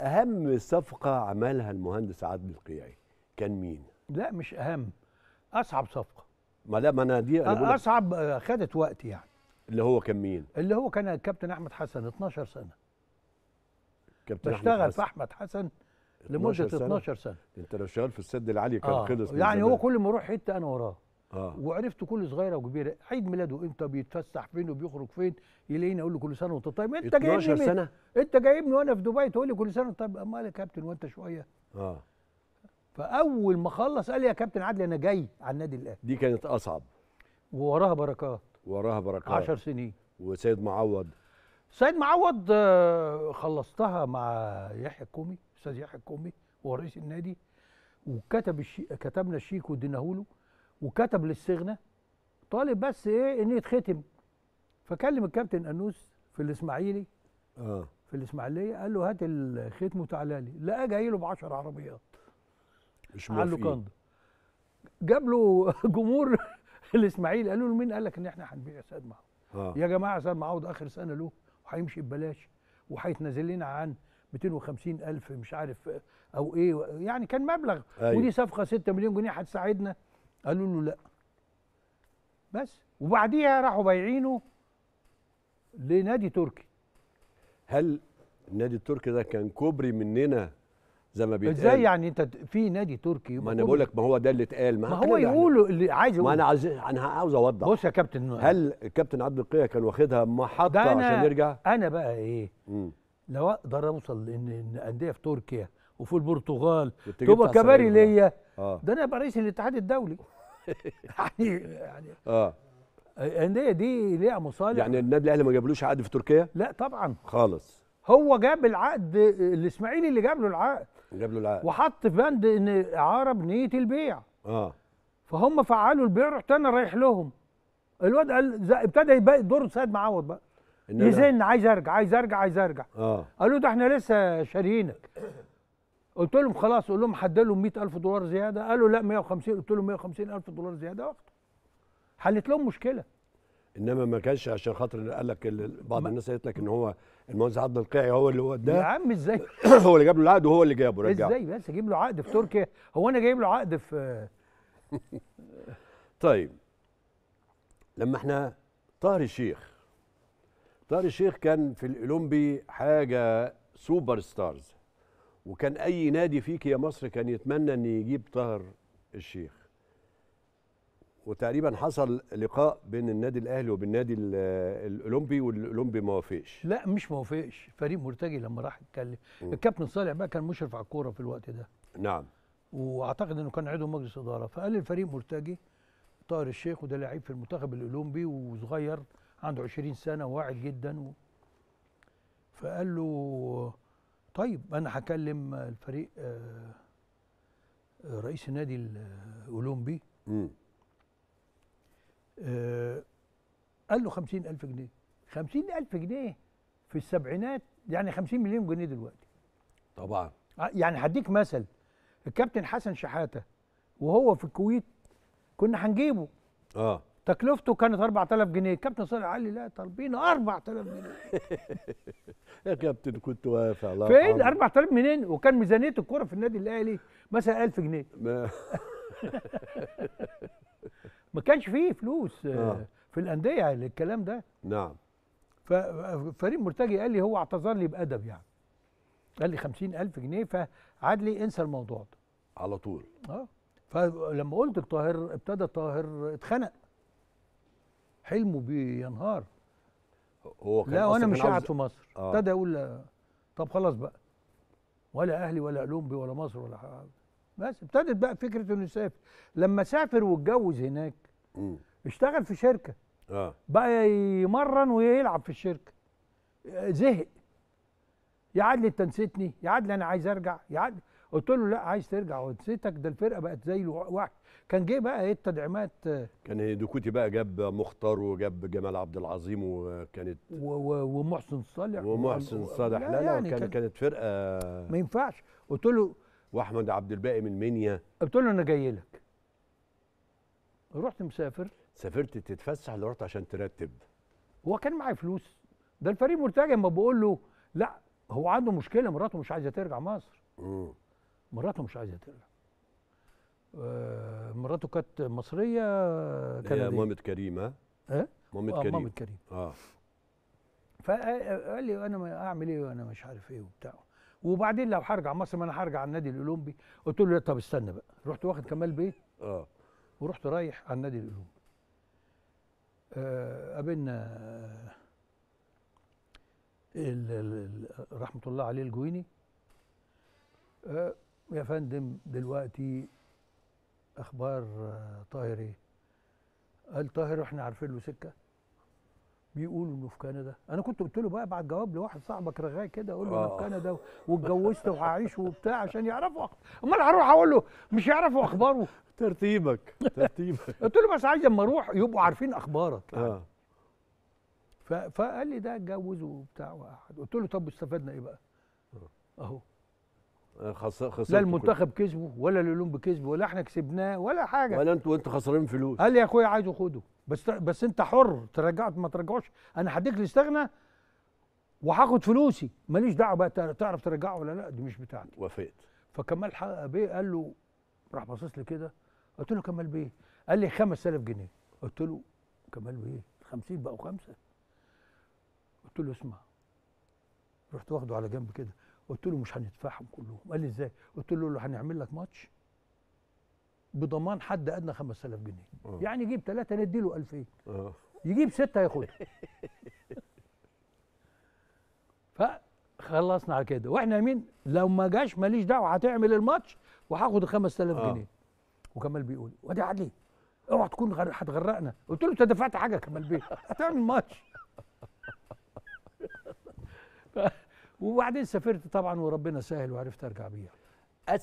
اهم صفقه عملها المهندس عبد القيعي كان مين؟ لا مش اهم، اصعب صفقه. ما لا ما انا دي أنا اصعب خدت وقت يعني. اللي هو كان مين؟ اللي هو كان الكابتن احمد حسن 12 سنه. كابتن بشتغل في احمد حسن لمده 12 سنة. انت لو شغال في السد العالي كان خلص يعني. هو كل ما اروح حته انا وراه وعرفت كل صغيره وكبيره، عيد ميلاده امتى، بيتفسح فين وبيخرج فين، يلاقيني اقول له كل سنه وانت طيب. انت جايبني 12 سنه انت جايبني وانا في دبي تقول لي كل سنه وانت طيب. امال يا كابتن وانت شويه. فاول ما خلص قال لي يا كابتن عادل انا جاي على النادي الاهلي. دي كانت اصعب ووراها بركات. 10 سنين. وسيد معوض. سيد معوض خلصتها مع يحيى القومي، استاذ يحيى القومي وهو رئيس النادي، وكتب كتبنا الشيك واديناهوله، وكتب للسجنة طالب بس ايه ان يتختم. فكلم الكابتن انوس في الاسماعيلي في الاسماعيليه قال له هات الختم وتعالى لي. لقاه جاي له ب 10 عربيات مش موافقين. جاب له جمهور الاسماعيلي قالوا له مين قال لك ان احنا هنبيع سيد معوض؟ يا جماعه سيد معوض اخر سنه له وهيمشي ببلاش وهيتنازل لنا عن 250,000 مش عارف او ايه يعني، كان مبلغ. أيوة. ودي صفقه 6 مليون جنيه هتساعدنا. قالوا له لا بس. وبعديها راحوا بايعينه لنادي تركي. هل النادي التركي ده كان كوبري مننا زي ما بيتقال؟ ازاي يعني انت في نادي تركي؟ ما انا بقول لك ما هو ده اللي اتقال. ما هو يقولوا اللي عايز يقوله. ما انا عايز، انا عاوز اوضح. بص يا كابتن، هل الكابتن عبد القيعي كان واخدها محطه عشان يرجع؟ انا بقى ايه لو اقدر اوصل ان انديه في تركيا وفي البرتغال تبقى كباري ليا، ده انا ابقى رئيس الاتحاد الدولي. يعني الانديه دي ليها مصالح. يعني النادي الاهلي ما جابلوش عقد في تركيا؟ لا طبعا خالص. هو جاب العقد، الاسماعيلي اللي جاب له العقد، جاب له العقد وحط في بند ان اعاره بنيه البيع. فهم فعلوا البيع، رحت انا رايح لهم. الواد قال ابتدى يبقى دور سيد معوض بقى يزن عايز ارجع. قالوا ده احنا لسه شاريينك. قلت لهم خلاص، قول لهم حد لهم $100,000 زياده. قالوا لا 150. قلت لهم $150,000 زياده واخده. حلت لهم مشكله. انما ما كانش عشان خاطر قال لك بعض الناس قالت لك ان هو المهندس عبد القيعي هو اللي وداه. يا عم ازاي؟ هو اللي جاب له العقد وهو اللي جابه رجعه. ازاي بس اجيب له عقد في تركيا؟ هو انا جايب له عقد في طيب لما احنا طاهر الشيخ كان في الاولمبي حاجه سوبر ستارز، وكان اي نادي فيك يا مصر كان يتمنى ان يجيب طاهر الشيخ. وتقريبا حصل لقاء بين النادي الاهلي وبين النادي الاولمبي، والاولمبي ما وافقش. لا مش ما وافقش، فريق مرتجي لما راح يتكلم. الكابتن صالح بقى كان مشرف على الكوره في الوقت ده. نعم. واعتقد انه كان عضو مجلس اداره، فقال للفريق مرتجي طاهر الشيخ وده لعيب في المنتخب الاولمبي وصغير عنده 20 سنه وواعد جدا فقال له طيب انا هكلم الفريق، رئيس النادي الاولمبي. قال له 50,000 جنيه. 50,000 جنيه في السبعينات يعني 50 مليون جنيه دلوقتي طبعا. يعني هديك مثل، الكابتن حسن شحاتة وهو في الكويت كنا هنجيبه تكلفته كانت 4000 جنيه. الكابتن صالح قال لي لا طالبين 4000 جنيه. يا كابتن كنت وافع. الله فين 4000 منين؟ وكان ميزانيه الكوره في النادي الاهلي مثلا 1000 جنيه. ما كانش فيه فلوس في الانديه للكلام ده. نعم. ففريق مرتجي قال لي هو اعتذر لي بادب يعني، قال لي 50,000 جنيه فعادلي انسى الموضوع ده على طول. فلما قلت لطاهر ابتدى طاهر اتخنق، حلمه بينهار. هو كان لا وانا مش قاعد في مصر. ابتدى يقول طب خلاص بقى ولا اهلي ولا اولمبي ولا مصر ولا حاجه. بس ابتدت بقى فكره انه يسافر. لما سافر واتجوز هناك اشتغل في شركه بقى يمرن ويلعب في الشركه. زهق. يا عادل انت نسيتني، يا عادل انا عايز ارجع، يا عادل. قلت له لا عايز ترجع ونسيتك، ده الفرقه بقت زي الواحد. كان جه بقى ايه التدعيمات، كان هيدوكوتي بقى، جاب مختار وجاب جمال عبد العظيم، وكانت ومحسن صالح. لا يعني كانت فرقه ما ينفعش. قلت له واحمد عبد الباقي من منيا. قلت له انا جاي لك. رحت مسافر. سافرت تتفسح ولا رحت عشان ترتب؟ هو كان معايا فلوس. ده الفريق مرتجي اما بقول له لا هو عنده مشكله، مراته مش عايزه ترجع مصر. مراته مش عايزه ترجع. مراته كانت مصريه، كانت مامت كريم. ها؟ اه؟ مامت كريم. مامت كريم. اه. فقال لي انا اعمل ايه وانا مش عارف ايه وبتاع، وبعدين لو هرجع مصر ما انا هرجع على النادي الاولمبي. قلت له طب استنى بقى، رحت واخد كمال بيه. اه. ورحت رايح على النادي الاولمبي. قابلنا رحمه الله عليه الجويني. يا فندم دلوقتي اخبار طاهر ايه؟ قال طاهر احنا عارفين له سكه، بيقولوا انه في كندا. انا كنت قلت له بقى بعد جواب لواحد صاحبك رغاي كده، اقول له انا في كندا واتجوزت وهعيش وبتاع عشان يعرفوا. امال هروح اقول له مش يعرفوا اخباره؟ ترتيبك ترتيبك. قلت له بس عايز اما اروح يبقوا عارفين اخبارك يعني. فقال لي ده اتجوز وبتاع وقعد. قلت له طب استفدنا ايه بقى؟ اهو لا المنتخب كسبه ولا الاولمبي كسبه ولا احنا كسبناه ولا حاجه، ولا انتوا وانت خسرين فلوس. قال لي يا اخويا عايزه خده، بس انت حر ترجعه ما ترجعوش، انا هديك الاستغنى وهاخد فلوسي، ماليش دعوه بقى تعرف ترجعه ولا لا، دي مش بتاعتي. وافقت. فكمال بيه قال له، راح باصص لي كده، قلت له كمال بيه، قال لي 5000 جنيه. قلت له كمال بيه 50 بقوا 5؟ قلت له اسمع، رحت واخده على جنب كده، قلت له مش هندفعهم كلهم. قال لي ازاي؟ قلت له هنعمل لك ماتش بضمان حد ادنى 5000 جنيه. يعني يجيب 3 نديله 2000، يجيب 6 ياخدها. فخلصنا على كده، واحنا يمين لو ما جاش ماليش دعوه، هتعمل الماتش وهاخد ال 5000 جنيه. وكمال بيقول وادي علي اوعى تكون هتغرقنا. قلت له انت دفعت حاجه كمال بيه، هتعمل ماتش. وبعدين سافرت طبعا وربنا سهل وعرفت ارجع بيها.